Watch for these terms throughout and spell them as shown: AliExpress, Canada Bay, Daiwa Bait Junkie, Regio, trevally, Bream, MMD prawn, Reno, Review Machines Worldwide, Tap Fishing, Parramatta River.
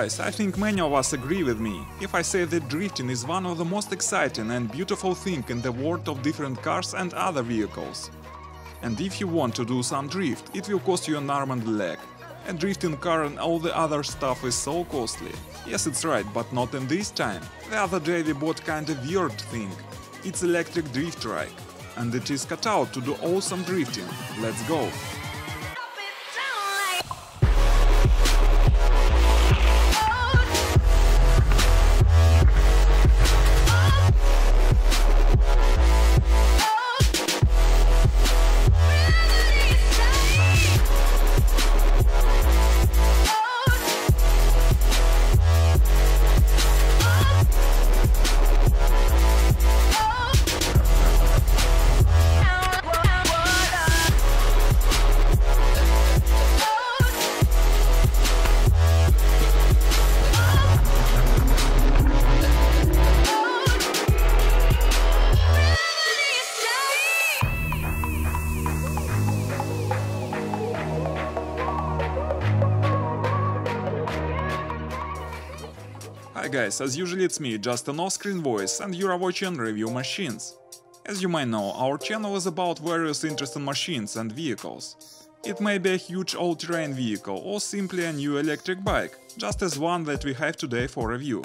Guys, I think many of us agree with me if I say that drifting is one of the most exciting and beautiful things in the world of different cars and other vehicles. And if you want to do some drift, it will cost you an arm and a leg. A drifting car and all the other stuff is so costly. Yes, it's right, but not in this time. The other day we bought kind of weird thing. It's electric drift rake. And it is cut out to do awesome drifting. Let's go! Hi guys, as usually it's me, just an off-screen voice, and you are watching Review Machines. As you might know, our channel is about various interesting machines and vehicles. It may be a huge all-terrain vehicle or simply a new electric bike, just as one that we have today for review.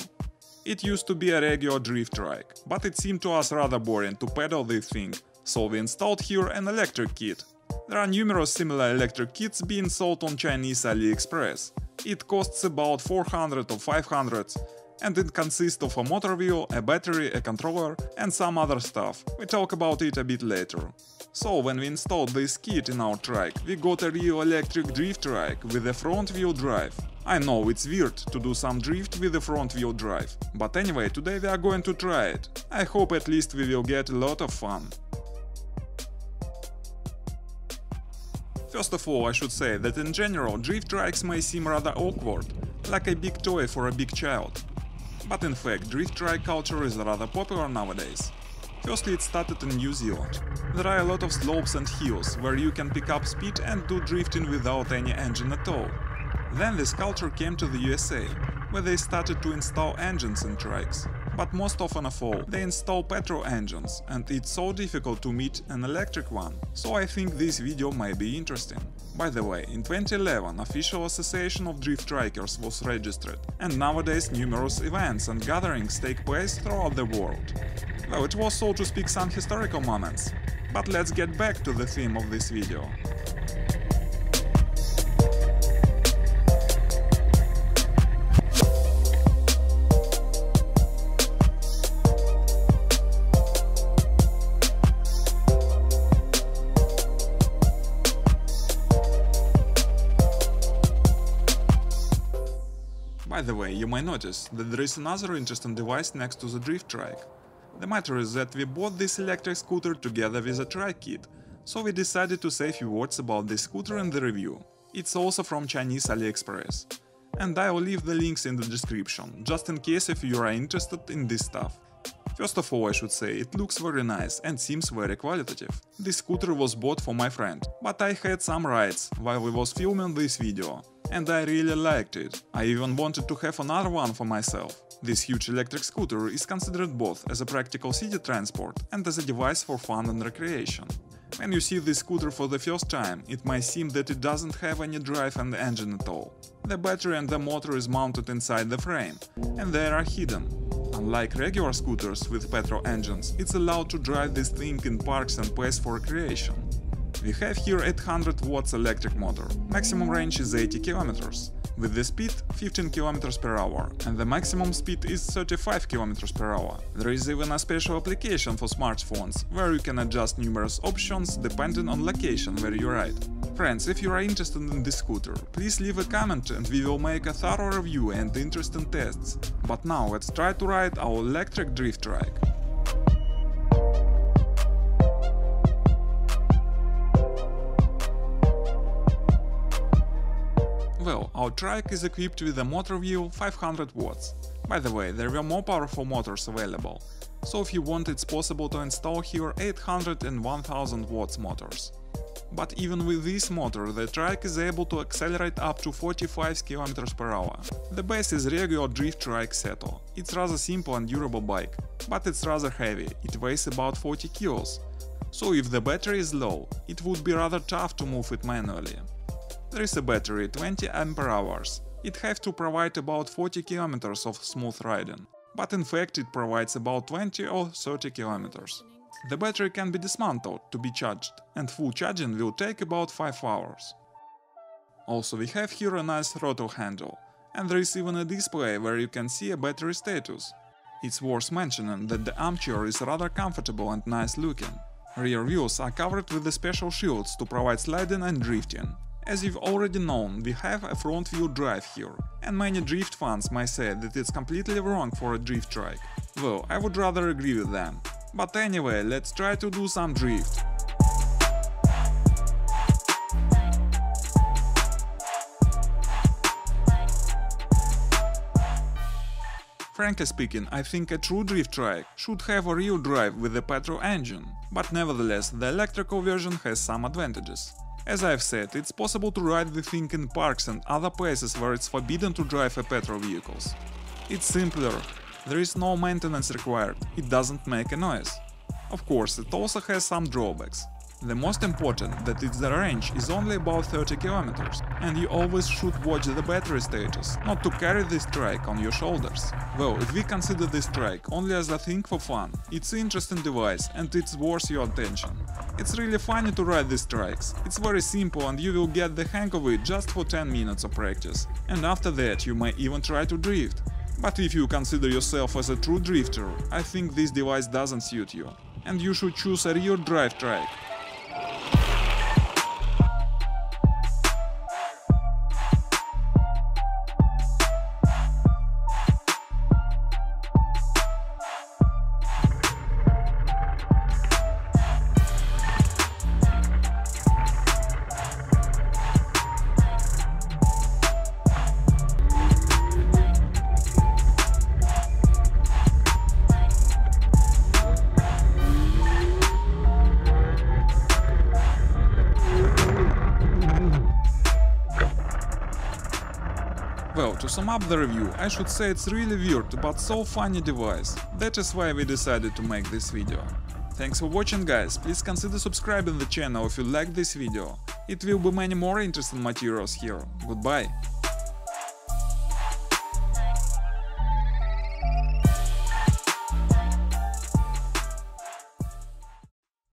It used to be a regular drift rake, but it seemed to us rather boring to pedal this thing, so we installed here an electric kit. There are numerous similar electric kits being sold on Chinese AliExpress. It costs about 400 or 500. And it consists of a motor wheel, a battery, a controller and some other stuff. We talk about it a bit later. So when we installed this kit in our trike, we got a real electric drift trike with a front-wheel drive. I know it's weird to do some drift with a front-wheel drive, but anyway, today we are going to try it. I hope at least we will get a lot of fun. First of all, I should say that in general drift trikes may seem rather awkward, like a big toy for a big child. But in fact, drift trike culture is rather popular nowadays. Firstly, it started in New Zealand. There are a lot of slopes and hills where you can pick up speed and do drifting without any engine at all. Then this culture came to the USA, where they started to install engines in trikes. But most often of all, they install petrol engines, and it's so difficult to meet an electric one, so I think this video might be interesting. By the way, in 2011 official association of drift trikers was registered, and nowadays numerous events and gatherings take place throughout the world. Well, it was, so to speak, some historical moments, but let's get back to the theme of this video. By the way, you may notice that there is another interesting device next to the drift trike. The matter is that we bought this electric scooter together with a trike kit, so we decided to say a few words about this scooter in the review. It's also from Chinese AliExpress. And I'll leave the links in the description, just in case if you are interested in this stuff. First of all, I should say, it looks very nice and seems very qualitative. This scooter was bought for my friend, but I had some rides while we was filming this video. And I really liked it. I even wanted to have another one for myself. This huge electric scooter is considered both as a practical city transport and as a device for fun and recreation. When you see this scooter for the first time, it might seem that it doesn't have any drive and engine at all. The battery and the motor is mounted inside the frame, and they are hidden. Unlike regular scooters with petrol engines, it's allowed to drive this thing in parks and places for recreation. We have here 800 watts electric motor, maximum range is 80 kilometers, with the speed 15 kilometers per hour, and the maximum speed is 35 kilometers per hour. There is even a special application for smartphones, where you can adjust numerous options depending on location where you ride. Friends, if you are interested in this scooter, please leave a comment and we will make a thorough review and interesting tests. But now let's try to ride our electric drift trike. Well, our trike is equipped with a motor wheel 500 watts. By the way, there were more powerful motors available, so if you want, it's possible to install here 800 and 1000 watts motors. But even with this motor, the trike is able to accelerate up to 45 km/h. The best is Regio Drift Trike Seto. It's rather simple and durable bike, but it's rather heavy, it weighs about 40 kilos. So if the battery is low, it would be rather tough to move it manually. There is a battery, 20 Ah. It has to provide about 40 km of smooth riding, but in fact it provides about 20 or 30 km. The battery can be dismantled to be charged, and full charging will take about 5 hours. Also we have here a nice throttle handle, and there is even a display where you can see a battery status. It's worth mentioning that the armchair is rather comfortable and nice looking. Rear wheels are covered with the special shields to provide sliding and drifting. As you've already known, we have a front-wheel drive here, and many drift fans may say that it's completely wrong for a drift trike. Well, I would rather agree with them. But anyway, let's try to do some drift. Frankly speaking, I think a true drift trike should have a real drive with a petrol engine, but nevertheless the electrical version has some advantages. As I've said, it's possible to ride the thing in parks and other places where it's forbidden to drive a petrol vehicles. It's simpler, there is no maintenance required, it doesn't make a noise. Of course, it also has some drawbacks. The most important that its range is only about 30 km, and you always should watch the battery status, not to carry this trike on your shoulders. Well, if we consider this trike only as a thing for fun, it's an interesting device and it's worth your attention. It's really funny to ride these trikes, it's very simple and you will get the hang of it just for 10 minutes of practice, and after that you may even try to drift. But if you consider yourself as a true drifter, I think this device doesn't suit you, and you should choose a rear drive trike. Well, to sum up the review, I should say it's really weird but so funny device. That is why we decided to make this video. Thanks for watching, guys, please consider subscribing the channel if you like this video. It will be many more interesting materials here. Goodbye!